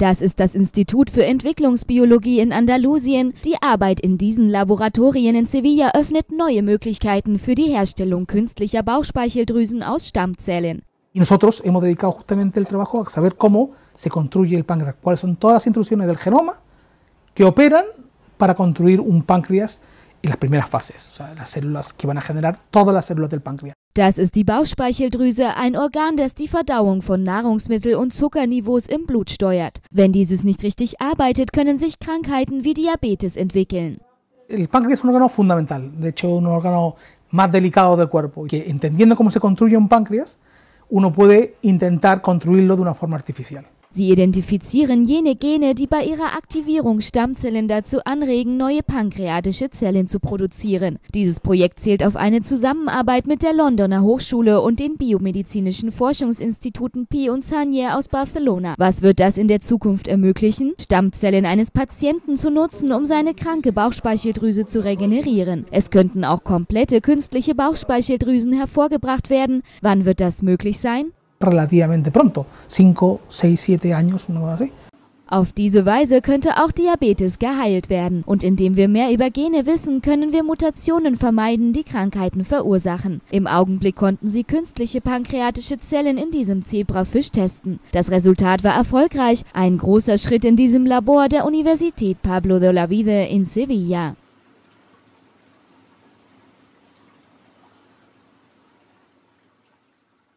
Das ist das Institut für Entwicklungsbiologie in Andalusien. Die Arbeit in diesen Laboratorien in Sevilla öffnet neue Möglichkeiten für die Herstellung künstlicher Bauchspeicheldrüsen aus Stammzellen. Nosotros hemos dedicado justamente el trabajo a saber cómo se construye el páncreas, cuáles son todas las instrucciones del genoma que operan para construir un páncreas en las primeras fases, o sea, las células que van a generar todas las células del páncreas. Das ist die Bauchspeicheldrüse, ein Organ, das die Verdauung von Nahrungsmittel- und Zuckerniveaus im Blut steuert. Wenn dieses nicht richtig arbeitet, können sich Krankheiten wie Diabetes entwickeln. El páncreas es un órgano fundamental, de hecho un órgano más delicado del cuerpo, que entendiendo cómo se construye un páncreas, uno puede intentar construirlo de una forma artificial. Sie identifizieren jene Gene, die bei ihrer Aktivierung Stammzellen dazu anregen, neue pankreatische Zellen zu produzieren. Dieses Projekt zielt auf eine Zusammenarbeit mit der Londoner Hochschule und den biomedizinischen Forschungsinstituten Pi und Sunyer aus Barcelona. Was wird das in der Zukunft ermöglichen? Stammzellen eines Patienten zu nutzen, um seine kranke Bauchspeicheldrüse zu regenerieren. Es könnten auch komplette künstliche Bauchspeicheldrüsen hervorgebracht werden. Wann wird das möglich sein? Relativamente pronto, 5, 6, 7 años, una cosa así. Auf diese Weise könnte auch Diabetes geheilt werden. Und indem wir mehr über Gene wissen, können wir Mutationen vermeiden, die Krankheiten verursachen. Im Augenblick konnten sie künstliche pankreatische Zellen in diesem Zebrafisch testen. Das Resultat war erfolgreich. Ein großer Schritt in diesem Labor der Universität Pablo de Olavide in Sevilla.